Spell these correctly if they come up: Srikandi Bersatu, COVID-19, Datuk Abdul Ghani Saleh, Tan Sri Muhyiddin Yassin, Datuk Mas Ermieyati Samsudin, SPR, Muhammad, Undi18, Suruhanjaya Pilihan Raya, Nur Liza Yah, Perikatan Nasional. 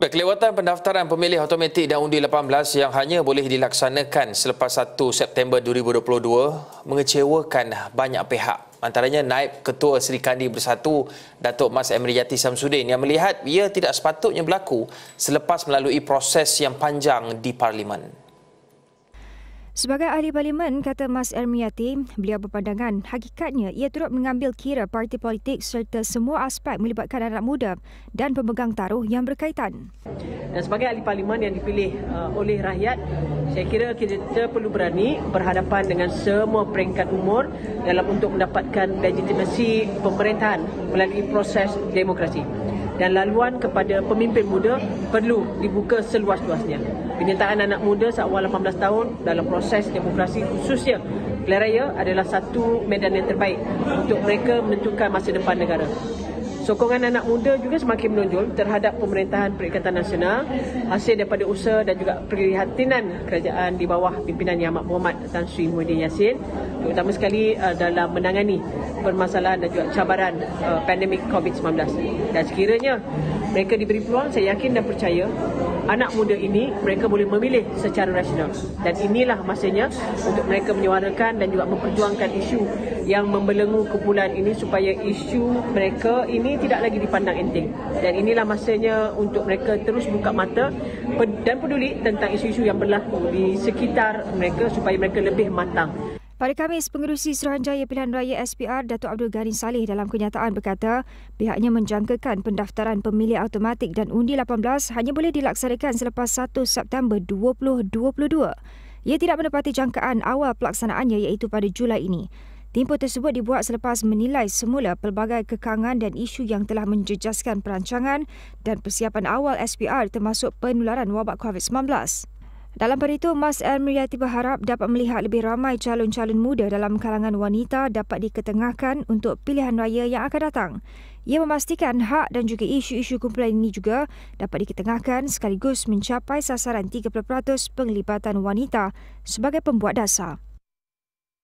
Kelewatan pendaftaran pemilih automatik dan undi 18 yang hanya boleh dilaksanakan selepas 1 September 2022 mengecewakan banyak pihak. Antaranya Naib Ketua Srikandi Bersatu, Datuk Mas Ermieyati Samsudin yang melihat ia tidak sepatutnya berlaku selepas melalui proses yang panjang di Parlimen. Sebagai ahli parlimen, kata Mas Ermieyati, beliau berpandangan hakikatnya ia turut mengambil kira parti politik serta semua aspek melibatkan anak muda dan pemegang taruh yang berkaitan. Dan sebagai ahli parlimen yang dipilih oleh rakyat, saya kira kita perlu berani berhadapan dengan semua peringkat umur dalam untuk mendapatkan legitimasi pemerintahan melalui proses demokrasi. Dan laluan kepada pemimpin muda perlu dibuka seluas-luasnya. Penyertaan anak muda seawal 18 tahun dalam proses demokrasi khususnya pilihan raya adalah satu medan yang terbaik untuk mereka menentukan masa depan negara. Sokongan anak muda juga semakin menonjol terhadap pemerintahan Perikatan Nasional hasil daripada usaha dan juga perhatian kerajaan di bawah pimpinan Yang Amat Berhormat Tan Sri Muhyiddin Yassin, terutama sekali dalam menangani permasalahan dan juga cabaran pandemik COVID-19. Dan sekiranya mereka diberi peluang, saya yakin dan percaya anak muda ini mereka boleh memilih secara rasional. Dan inilah masanya untuk mereka menyuarakan dan juga memperjuangkan isu yang membelenggu kumpulan ini supaya isu mereka ini tidak lagi dipandang enteng. Dan inilah masanya untuk mereka terus buka mata dan peduli tentang isu-isu yang berlaku di sekitar mereka supaya mereka lebih matang. Pada Khamis, Pengerusi Suruhanjaya Pilihan Raya SPR Datuk Abdul Ghani Saleh dalam kenyataan berkata pihaknya menjangkakan pendaftaran pemilih automatik dan undi 18 hanya boleh dilaksanakan selepas 1 September 2022. Ia tidak menepati jangkaan awal pelaksanaannya iaitu pada Julai ini. Tempoh tersebut dibuat selepas menilai semula pelbagai kekangan dan isu yang telah menjejaskan perancangan dan persiapan awal SPR termasuk penularan wabak COVID-19. Dalam pada itu, Mas Ermieyati berharap dapat melihat lebih ramai calon-calon muda dalam kalangan wanita dapat diketengahkan untuk pilihan raya yang akan datang. Ia memastikan hak dan juga isu-isu kumpulan ini juga dapat diketengahkan sekaligus mencapai sasaran 30% penglibatan wanita sebagai pembuat dasar.